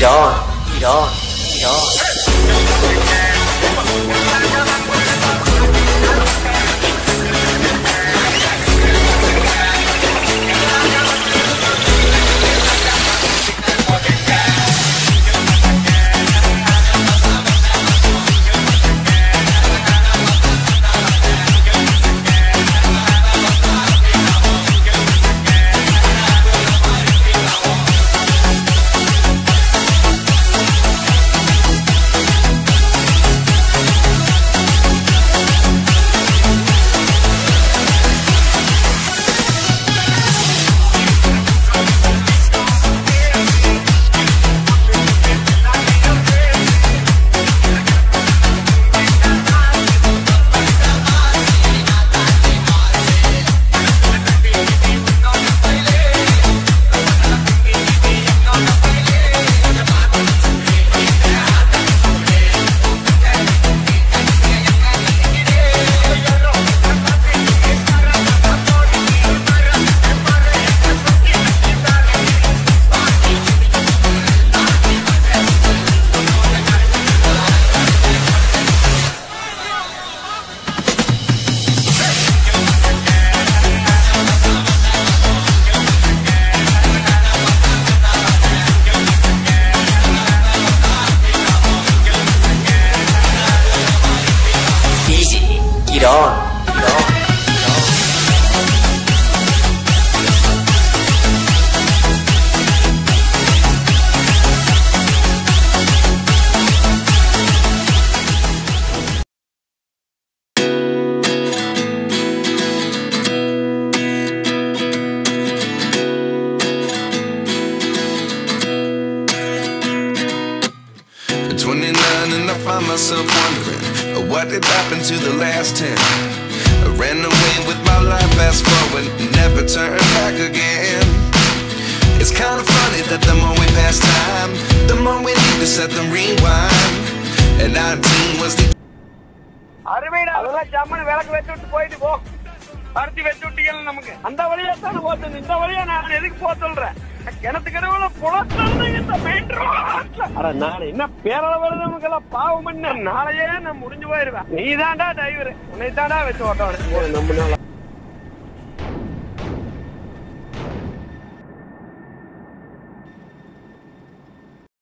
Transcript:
He's on that, I would.